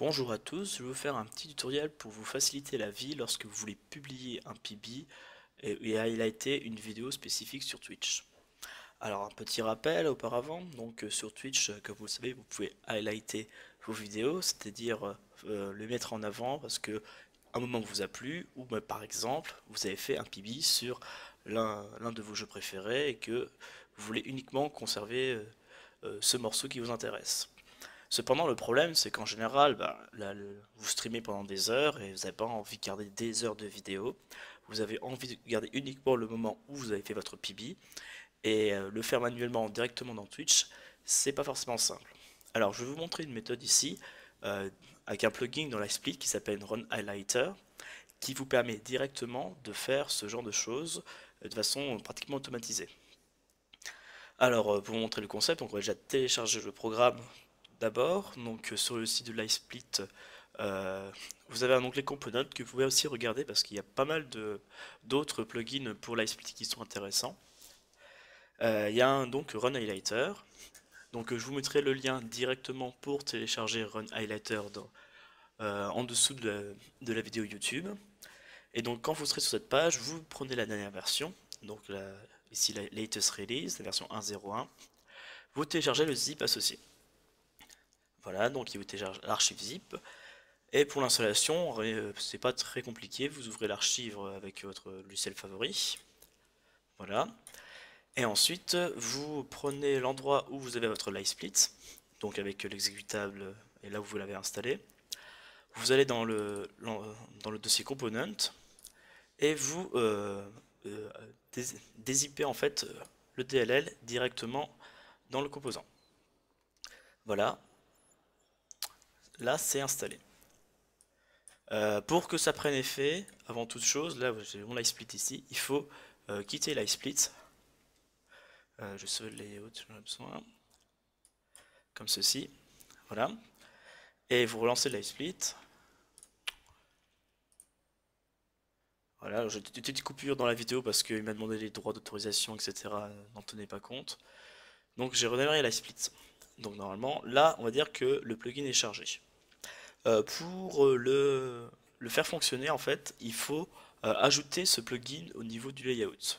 Bonjour à tous, je vais vous faire un petit tutoriel pour vous faciliter la vie lorsque vous voulez publier un PB et highlighter une vidéo spécifique sur Twitch. Alors un petit rappel auparavant, donc sur Twitch, comme vous le savez, vous pouvez highlighter vos vidéos, c'est-à-dire les mettre en avant parce que un moment vous a plu, ou bah, par exemple vous avez fait un PB sur l'un de vos jeux préférés et que vous voulez uniquement conserver ce morceau qui vous intéresse. Cependant le problème c'est qu'en général vous streamez pendant des heures et vous n'avez pas envie de garder des heures de vidéo, vous avez envie de garder uniquement le moment où vous avez fait votre PB et le faire manuellement directement dans Twitch c'est pas forcément simple. Alors je vais vous montrer une méthode ici avec un plugin dans LiveSplit qui s'appelle LiveSplit.RunHighlighter qui vous permet directement de faire ce genre de choses de façon pratiquement automatisée. Alors pour vous montrer le concept, donc on va déjà télécharger le programme d'abord. Donc sur le site de LiveSplit, vous avez un onglet Component que vous pouvez aussi regarder parce qu'il y a pas mal d'autres plugins pour LiveSplit qui sont intéressants. Il y a donc RunHighlighter. Donc je vous mettrai le lien directement pour télécharger RunHighlighter en dessous de la vidéo YouTube. Et donc quand vous serez sur cette page, vous prenez la dernière version, donc ici la latest release, la version 1.0.1, vous téléchargez le zip associé. Voilà, donc il vous télécharge l'archive zip. Et pour l'installation, c'est pas très compliqué, vous ouvrez l'archive avec votre logiciel favori. Voilà. Et ensuite, vous prenez l'endroit où vous avez votre LiveSplit, donc avec l'exécutable et là où vous l'avez installé. Vous allez dans le dossier Component et vous dézippez en fait le DLL directement dans le composant. Voilà, là c'est installé. Pour que ça prenne effet, avant toute chose, là j'ai mon LiveSplit ici, il faut quitter LiveSplit. Je sauve les autres, j'en ai besoin. Comme ceci. Voilà. Et vous relancez LiveSplit. Voilà, j'ai une petite coupure dans la vidéo parce qu'il m'a demandé les droits d'autorisation, etc. N'en tenez pas compte. Donc j'ai redémarré LiveSplit. Donc normalement, là, on va dire que le plugin est chargé. Pour le faire fonctionner, en fait, il faut ajouter ce plugin au niveau du layout.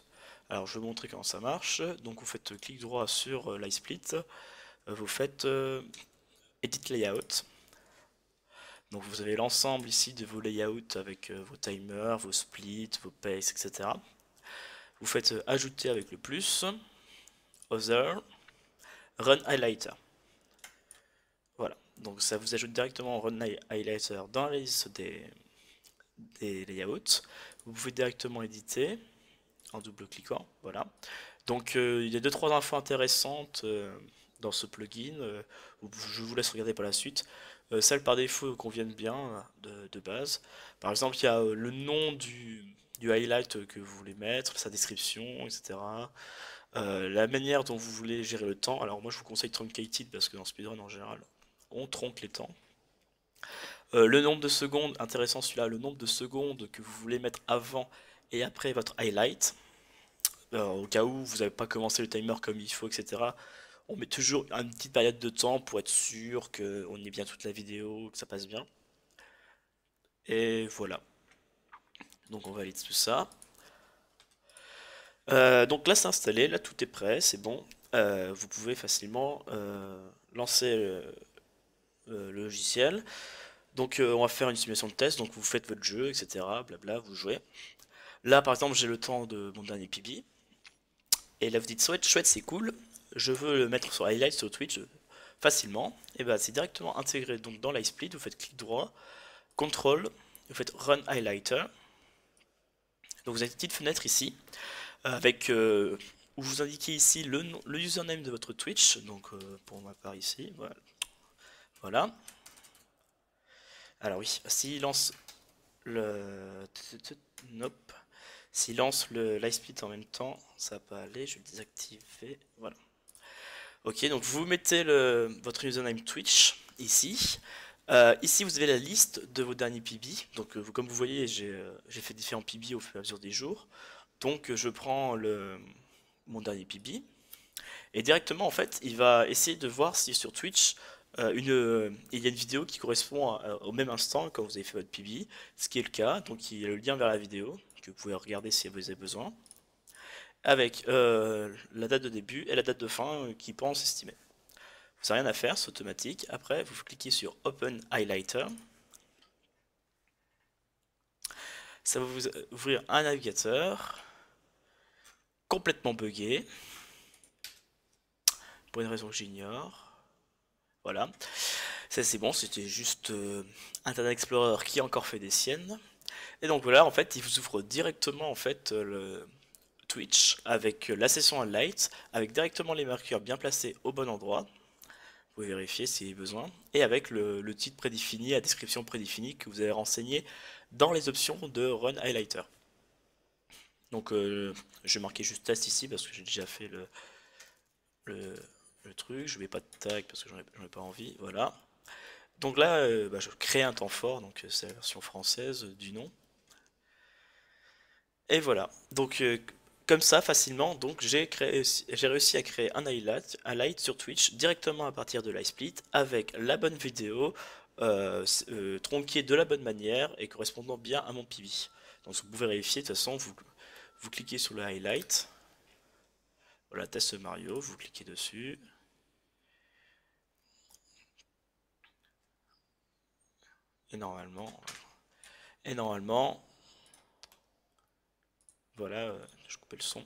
Alors je vais vous montrer comment ça marche. Donc vous faites clic droit sur LiveSplit, vous faites Edit Layout. Donc vous avez l'ensemble ici de vos layouts avec vos timers, vos splits, vos pastes, etc. Vous faites Ajouter avec le plus, Other, RunHighlighter. Voilà, donc ça vous ajoute directement RunHighlighter dans la liste des layouts. Vous pouvez directement éditer en double-cliquant, voilà. Donc il y a 2-3 infos intéressantes dans ce plugin, je vous laisse regarder par la suite. Celles par défaut conviennent bien de base. Par exemple, il y a le nom du highlight que vous voulez mettre, sa description, etc. La manière dont vous voulez gérer le temps. Alors moi je vous conseille Truncated parce que dans Speedrun en général, on tronque les temps. Le nombre de secondes, intéressant celui-là, le nombre de secondes que vous voulez mettre avant et après votre highlight, au cas où vous n'avez pas commencé le timer comme il faut, etc. On met toujours une petite période de temps pour être sûr qu'on est bien toute la vidéo, que ça passe bien. Et voilà. Donc on valide tout ça. Donc là c'est installé, là tout est prêt, c'est bon. Vous pouvez facilement lancer le logiciel. Donc on va faire une simulation de test, donc vous faites votre jeu, etc. Blabla, vous jouez. Là par exemple j'ai le temps de mon dernier PB. Et là vous dites chouette c'est cool, je veux le mettre sur Highlight sur Twitch facilement. Et bien c'est directement intégré donc dans LiveSplit, vous faites clic droit, CTRL, vous faites Run Highlighter. Donc vous avez une petite fenêtre ici, avec où vous indiquez ici le username de votre Twitch, donc pour ma part ici, voilà. Voilà. Alors oui, s'il lance le... Nope. S'il lance le LiveSplit en même temps, ça va pas aller, je vais le désactiver, voilà. Ok, donc vous mettez votre username Twitch, ici. Ici vous avez la liste de vos derniers PB, donc comme vous voyez j'ai fait différents PB au fur et à mesure des jours. Donc je prends mon dernier PB, et directement en fait il va essayer de voir si sur Twitch il y a une vidéo qui correspond au même instant quand vous avez fait votre PB, ce qui est le cas. Donc il y a le lien vers la vidéo que vous pouvez regarder si vous avez besoin, avec la date de début et la date de fin qui pense estimer. Vous n'avez rien à faire, c'est automatique. Après, vous cliquez sur Open Highlighter. Ça va vous ouvrir un navigateur complètement buggé, pour une raison que j'ignore. Voilà, ça c'est bon, c'était juste Internet Explorer qui a encore fait des siennes. Et donc voilà, en fait, il vous ouvre directement en fait le Twitch avec la session Highlight, avec directement les marqueurs bien placés au bon endroit. Vous pouvez vérifier s'il y a besoin, et avec le titre prédéfini, la description prédéfinie que vous avez renseigné dans les options de Run Highlighter. Donc je vais marquer juste test ici parce que j'ai déjà fait le truc. Je ne mets pas de tag parce que j'en ai pas envie. Voilà. Donc là, je crée un temps fort, donc c'est la version française du nom. Et voilà. Donc comme ça, facilement, donc j'ai réussi à créer un highlight sur Twitch directement à partir de LiveSplit avec la bonne vidéo, tronquée de la bonne manière et correspondant bien à mon PB. Donc vous pouvez vérifier, de toute façon, vous cliquez sur le highlight. Voilà, test Mario, vous cliquez dessus. Et normalement, voilà, je coupais le son.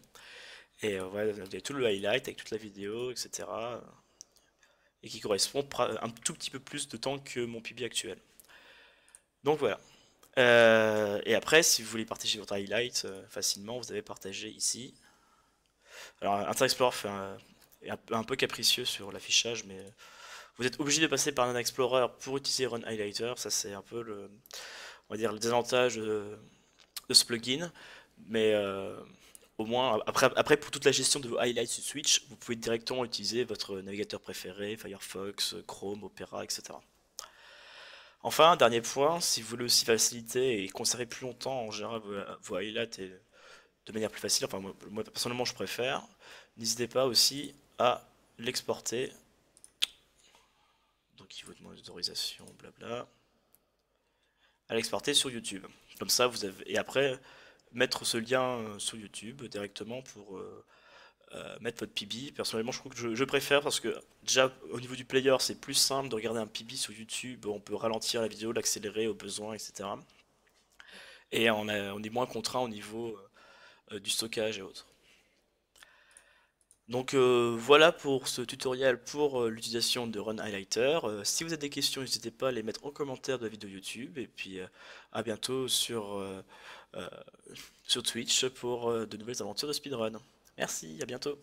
Et voilà, vous avez tout le highlight avec toute la vidéo, etc. Et qui correspond un tout petit peu plus de temps que mon PB actuel. Donc voilà. Et après, si vous voulez partager votre highlight facilement, vous avez partagé ici. Alors, Internet Explorer fait un peu capricieux sur l'affichage, mais vous êtes obligé de passer par Internet Explorer pour utiliser Run Highlighter. Ça, c'est un peu le désavantage de ce plugin. Mais au moins, après, pour toute la gestion de vos highlights sur Switch, vous pouvez directement utiliser votre navigateur préféré, Firefox, Chrome, Opera, etc. Enfin, un dernier point, si vous voulez aussi faciliter et conserver plus longtemps en général vos highlights et de manière plus facile, enfin moi personnellement je préfère, n'hésitez pas aussi à l'exporter. Donc il vous demande l'autorisation, blabla. À l'exporter sur YouTube. Comme ça vous avez. Et après, mettre ce lien sur YouTube directement pour mettre votre PB. Personnellement, je trouve que je préfère parce que déjà au niveau du player, c'est plus simple de regarder un PB sur YouTube. On peut ralentir la vidéo, l'accélérer au besoin, etc. Et on est moins contraint au niveau du stockage et autres. Donc voilà pour ce tutoriel pour l'utilisation de Run Highlighter. Si vous avez des questions, n'hésitez pas à les mettre en commentaire de la vidéo YouTube. Et puis à bientôt sur Twitch pour de nouvelles aventures de speedrun. Merci, à bientôt.